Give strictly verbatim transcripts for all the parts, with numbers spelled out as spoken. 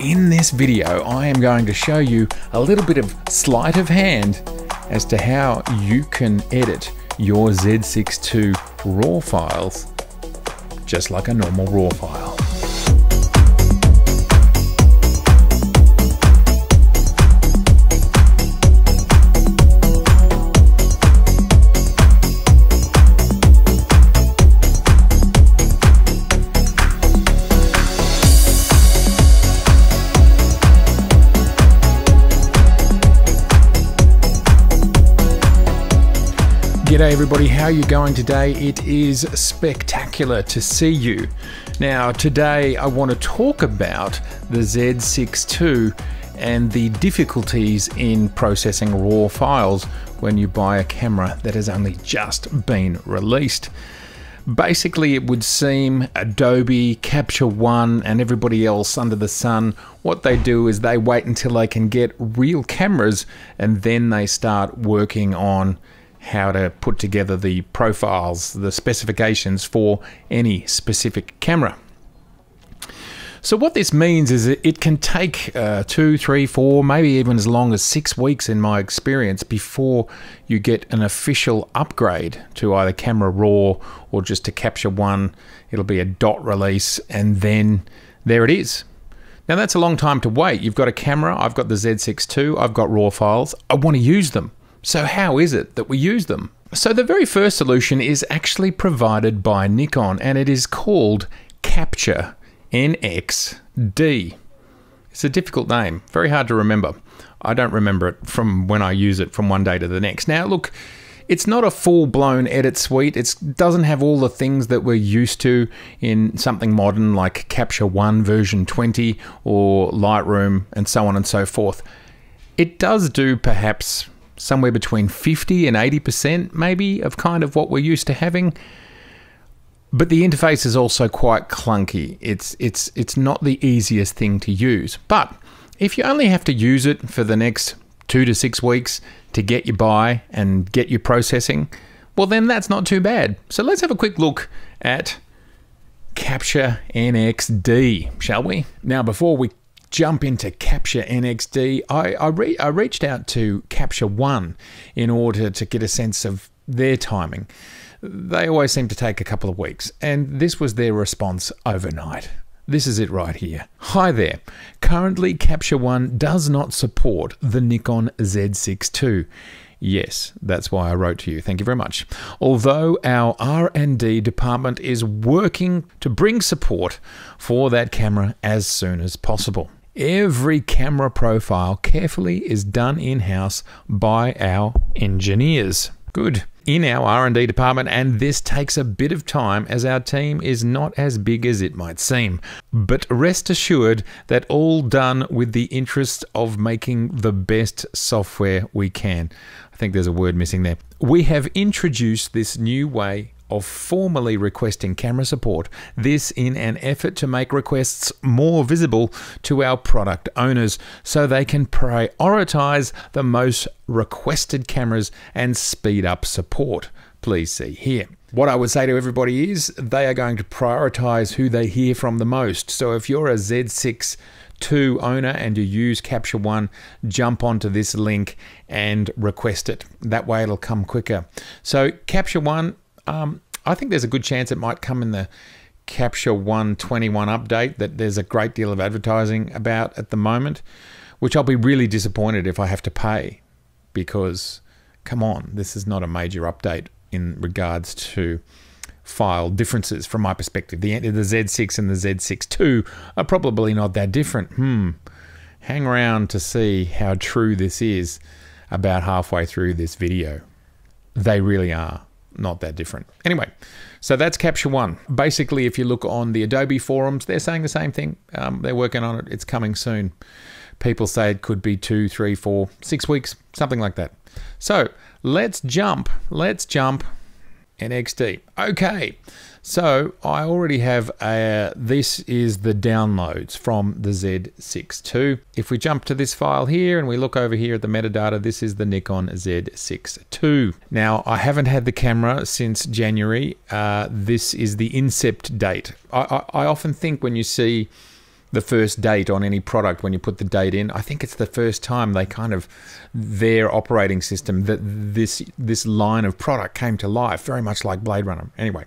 In this video, I am going to show you a little bit of sleight of hand as to how you can edit your Z six two RAW files just like a normal RAW file. G'day everybody, how are you going today? It is spectacular to see you. Now today I want to talk about the Z six two and the difficulties in processing RAW files when you buy a camera that has only just been released. Basically, it would seem Adobe, Capture One, and everybody else under the sun, what they do is they wait until they can get real cameras and then they start working on how to put together the profiles, the specifications for any specific camera. So what this means is it can take uh, two, three, four, maybe even as long as six weeks in my experience before you get an official upgrade to either Camera Raw or just to Capture One. It'll be a dot release and then there it is. Now that's a long time to wait. You've got a camera, I've got the Z six two, I've got RAW files, I want to use them. So how is it that we use them? So the very first solution is actually provided by Nikon and it is called Capture N X D. It's a difficult name, very hard to remember. I don't remember it from when I use it from one day to the next. Now look, it's not a full-blown edit suite. It doesn't have all the things that we're used to in something modern like Capture One version twenty or Lightroom and so on and so forth. It does do perhaps somewhere between fifty and eighty percent maybe of kind of what we're used to having. But the interface is also quite clunky. It's, it's, it's not the easiest thing to use. But if you only have to use it for the next two to six weeks to get you by and get your processing, well then that's not too bad. So let's have a quick look at Capture N X D, shall we? Now before we jump into Capture N X D, I, I, re I reached out to Capture One in order to get a sense of their timing. They always seem to take a couple of weeks, and this was their response overnight. This is it right here. Hi there. Currently, Capture One does not support the Nikon Z six two. Yes, that's why I wrote to you. Thank you very much. Although our R and D department is working to bring support for that camera as soon as possible. Every camera profile carefully is done in-house by our engineers. Good. In our R and D department, and this takes a bit of time as our team is not as big as it might seem. But rest assured that all done with the interest of making the best software we can. I think there's a word missing there. We have introduced this new way of formally requesting camera support, this in an effort to make requests more visible to our product owners so they can prioritize the most requested cameras and speed up support. Please see here. What I would say to everybody is they are going to prioritize who they hear from the most. So if you're a Z six two owner and you use Capture One, jump onto this link and request it. That way it'll come quicker. So Capture One, Um, I think there's a good chance it might come in the Capture One twenty-one update that there's a great deal of advertising about at the moment, which I'll be really disappointed if I have to pay because, come on, this is not a major update in regards to file differences from my perspective. The, the Z six and the Z six two are probably not that different. Hmm. Hang around to see how true this is about halfway through this video. They really are not that different. Anyway, so that's Capture One. Basically, if you look on the Adobe forums, they're saying the same thing. Um, they're working on it. It's coming soon. People say it could be two, three, four, six weeks, something like that. So let's jump. Let's jump N X D. Okay. So I already have a, this is the downloads from the Z six two. If we jump to this file here and we look over here at the metadata, this is the Nikon Z six two. Now I haven't had the camera since January. Uh, this is the incept date. I, I, I often think when you see the first date on any product when you put the date in. I think it's the first time they kind of, their operating system, that this this line of product came to life, very much like Blade Runner. Anyway,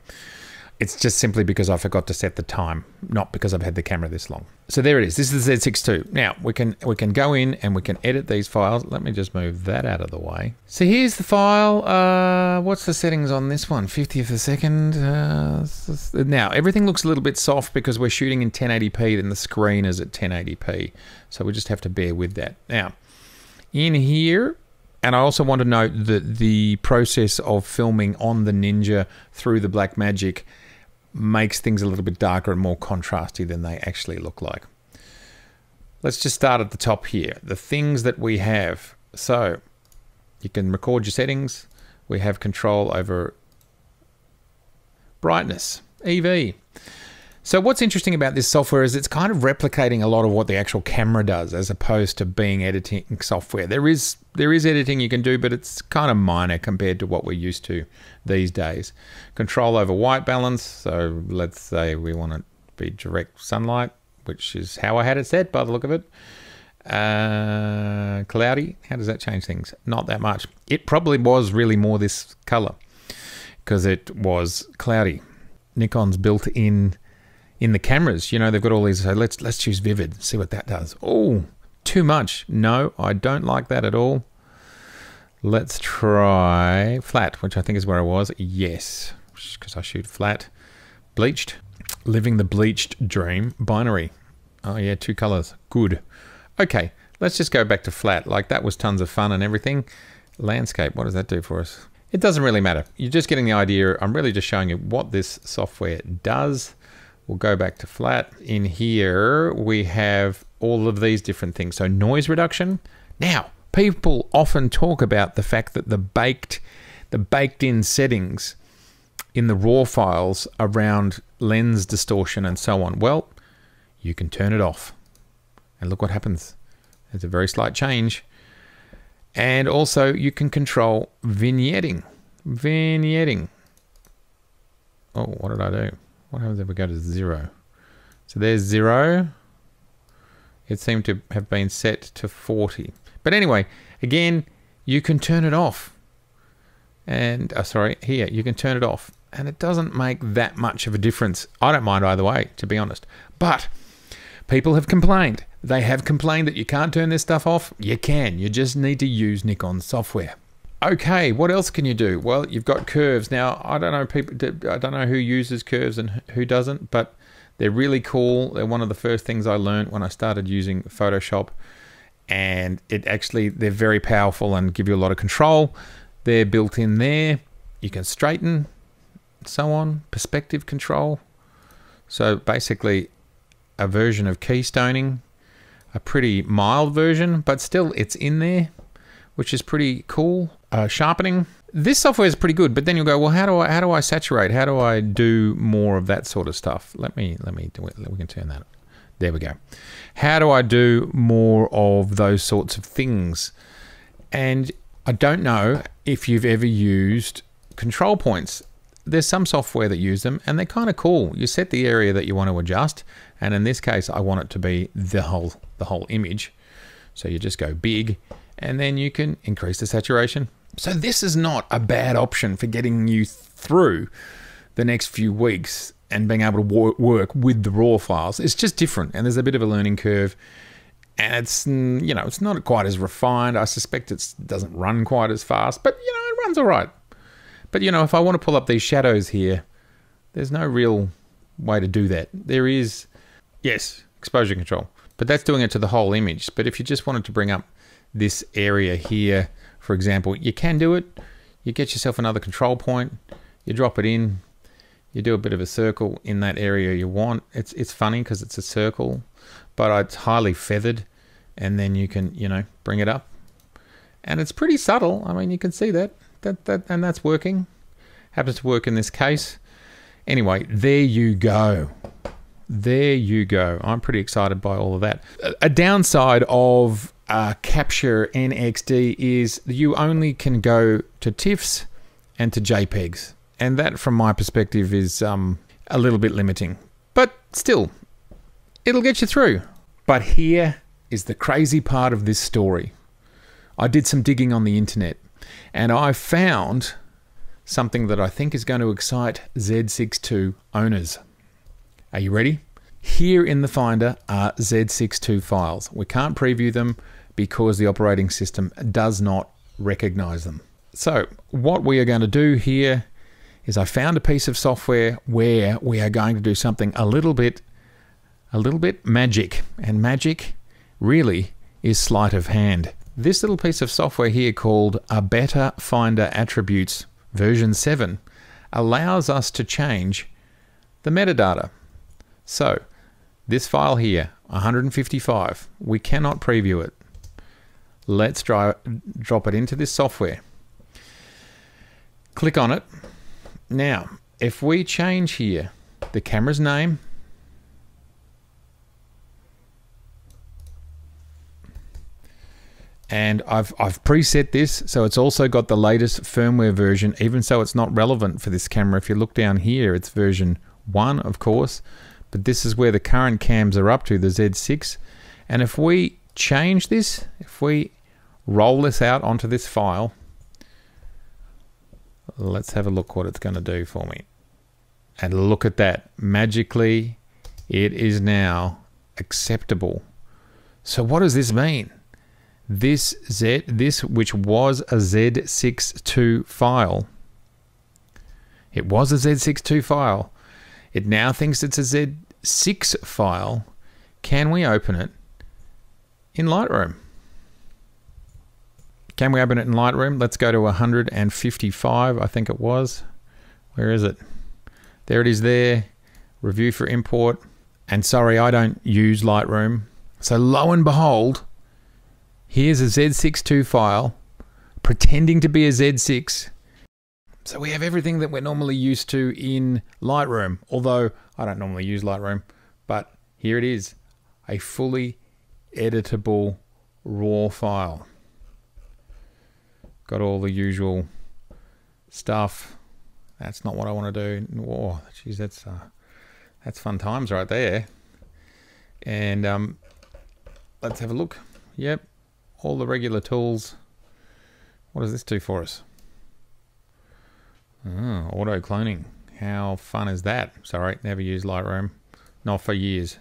it's just simply because I forgot to set the time, not because I've had the camera this long. So there it is. This is the Z six two. Now we can we can go in and we can edit these files. Let me just move that out of the way. So here's the file. Uh, what's the settings on this one? fiftieth a second. Uh, now everything looks a little bit soft because we're shooting in ten eighty p, then the screen is at ten eighty p. So we just have to bear with that. Now in here. And I also want to note that the process of filming on the Ninja through the Blackmagic makes things a little bit darker and more contrasty than they actually look like. Let's just start at the top here. The things that we have. So you can record your settings. We have control over brightness, E V. So what's interesting about this software is it's kind of replicating a lot of what the actual camera does, as opposed to being editing software. There is there is editing you can do, but it's kind of minor compared to what we're used to these days. Control over white balance. So let's say we want to be direct sunlight, which is how I had it set by the look of it. Uh, cloudy. How does that change things? Not that much. It probably was really more this color because it was cloudy. Nikon's built-in in the cameras, you know, they've got all these. So let's let's choose vivid, see what that does. Oh, too much. No, I don't like that at all. Let's try flat, which I think is where I was. Yes, because I shoot flat. Bleached, living the bleached dream. Binary. Oh yeah, two colors. Good. Okay, let's just go back to flat. Like that was tons of fun and everything. Landscape. What does that do for us? It doesn't really matter. You're just getting the idea. I'm really just showing you what this software does. We'll go back to flat. In here, we have all of these different things. So noise reduction. Now, people often talk about the fact that the baked, the baked in settings in the raw files around lens distortion and so on. Well, you can turn it off and look what happens. There's a very slight change. And also you can control vignetting, vignetting. Oh, what did I do? What happens if we go to zero? So there's zero. It seemed to have been set to forty. But anyway, again, you can turn it off. And, oh, sorry, here, you can turn it off. And it doesn't make that much of a difference. I don't mind either way, to be honest. But people have complained. They have complained that you can't turn this stuff off. You can. You just need to use Nikon software. Okay, what else can you do? Well, you've got curves. Now, I don't know people. I don't know who uses curves and who doesn't, but they're really cool. They're one of the first things I learned when I started using Photoshop, and it actually, they're very powerful and give you a lot of control. They're built in there. You can straighten, so on, perspective control. So basically a version of keystoning, a pretty mild version, but still it's in there, which is pretty cool. Uh, sharpening. This software is pretty good, but then you'll go, well, how do I how do I saturate? How do I do more of that sort of stuff? Let me let me do it. We can turn that up. There we go. How do I do more of those sorts of things? And I don't know if you've ever used control points. There's some software that use them, and they're kind of cool. You set the area that you want to adjust, and in this case, I want it to be the whole the whole image. So you just go big. And then you can increase the saturation. So this is not a bad option for getting you through the next few weeks and being able to work with the raw files. It's just different, and there's a bit of a learning curve, and it's, you know, it's not quite as refined. I suspect it doesn't run quite as fast, but you know, it runs all right. But you know, if I want to pull up these shadows here, there's no real way to do that. There is, yes, exposure control, but that's doing it to the whole image. But if you just wanted to bring up this area here, for example, you can do it. You get yourself another control point, you drop it in, you do a bit of a circle in that area you want. It's it's funny because it's a circle, but it's highly feathered, and then you can, you know, bring it up. And it's pretty subtle. I mean, you can see that, that, that and that's working. Happens to work in this case. Anyway, there you go. There you go. I'm pretty excited by all of that. A downside of Uh, Capture N X D is you only can go to TIFFs and to JPEGs, and that from my perspective is um, a little bit limiting, but still it'll get you through. But here is the crazy part of this story. I did some digging on the internet and I found something that I think is going to excite Z six two owners. Are you ready? Here in the Finder are Z six two files. We can't preview them because the operating system does not recognize them. So what we are going to do here is I found a piece of software where we are going to do something a little bit, a little bit magic. And magic really is sleight of hand. This little piece of software here called A Better Finder Attributes version seven allows us to change the metadata. So this file here, one hundred fifty-five, we cannot preview it. Let's dry, drop it into this software. Click on it. Now, if we change here the camera's name, and I've, I've preset this, so it's also got the latest firmware version, even so it's not relevant for this camera. If you look down here, it's version one, of course, but this is where the current cams are up to, the Z six. And if we change this, if we roll this out onto this file, let's have a look what it's going to do for me. And look at that. Magically, it is now acceptable. So what does this mean? This Z, this which was a Z six two file. It was a Z six two file. It now thinks it's a Z six file. Can we open it in Lightroom? Can we open it in Lightroom? Let's go to one hundred fifty-five, I think it was. Where is it? There it is there. Review for import. And sorry, I don't use Lightroom. So lo and behold, here's a Z six two file pretending to be a Z six. So we have everything that we're normally used to in Lightroom. Although I don't normally use Lightroom, but here it is. A fully editable raw file. Got all the usual stuff. That's not what I want to do. Whoa, geez, that's uh, that's fun times right there. And um, let's have a look. Yep, all the regular tools. What does this do for us? Oh, auto cloning. How fun is that? Sorry, never used Lightroom, not for years.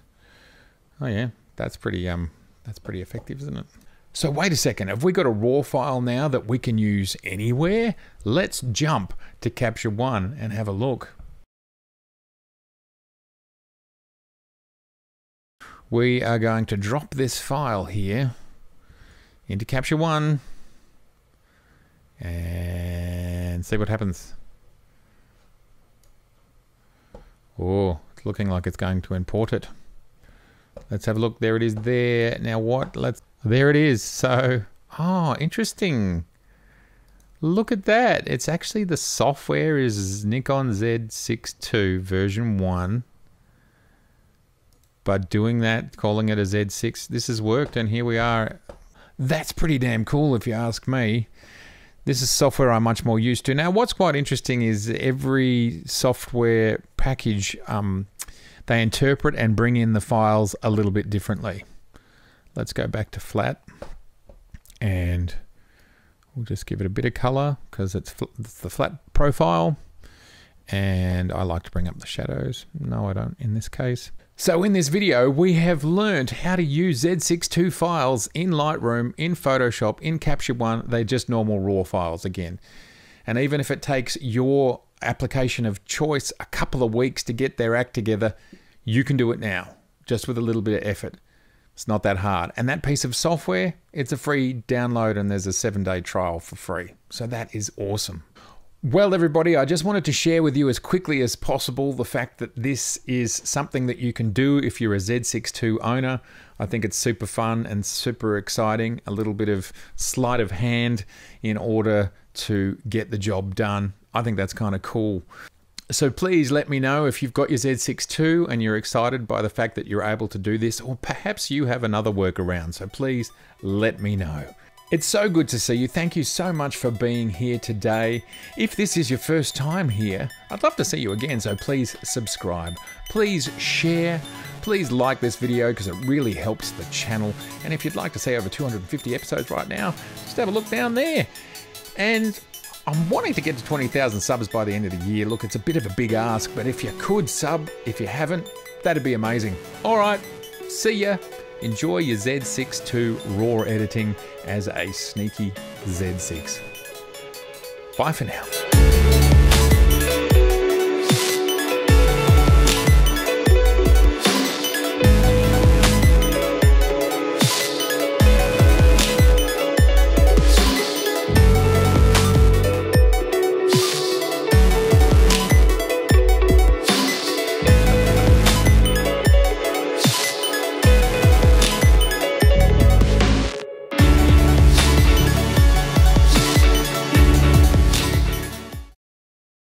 Oh yeah, that's pretty um, that's pretty effective, isn't it? So wait a second, have we got a raw file now that we can use anywhere? Let's jump to Capture One and have a look. We are going to drop this file here into Capture One and see what happens. Oh, it's looking like it's going to import it. Let's have a look, there it is there. Now what, let's... There it is. So, oh, interesting. Look at that. It's actually the software is Nikon Z six two version one. But doing that, calling it a Z six, this has worked and here we are. That's pretty damn cool if you ask me. This is software I'm much more used to. Now, what's quite interesting is every software package, um, they interpret and bring in the files a little bit differently. Let's go back to flat and we'll just give it a bit of color because it's, it's the flat profile and I like to bring up the shadows. No, I don't in this case. So in this video, we have learned how to use Z six two files in Lightroom, in Photoshop, in Capture One. They're just normal raw files again. And even if it takes your application of choice a couple of weeks to get their act together, you can do it now just with a little bit of effort. It's not that hard. And that piece of software, it's a free download and there's a seven day trial for free. So that is awesome. Well, everybody, I just wanted to share with you as quickly as possible the fact that this is something that you can do if you're a Z six two owner. I think it's super fun and super exciting. A little bit of sleight of hand in order to get the job done. I think that's kind of cool. So please let me know if you've got your Z six two and you're excited by the fact that you're able to do this, or perhaps you have another workaround. So please let me know. It's so good to see you. Thank you so much for being here today. If this is your first time here, I'd love to see you again, so please subscribe. Please share. Please like this video because it really helps the channel. And if you'd like to see over two hundred fifty episodes right now, just have a look down there. And I'm wanting to get to twenty thousand subs by the end of the year. Look, it's a bit of a big ask, but if you could sub, if you haven't, that'd be amazing. All right, see ya. Enjoy your Z six two raw editing as a sneaky Z six. Bye for now.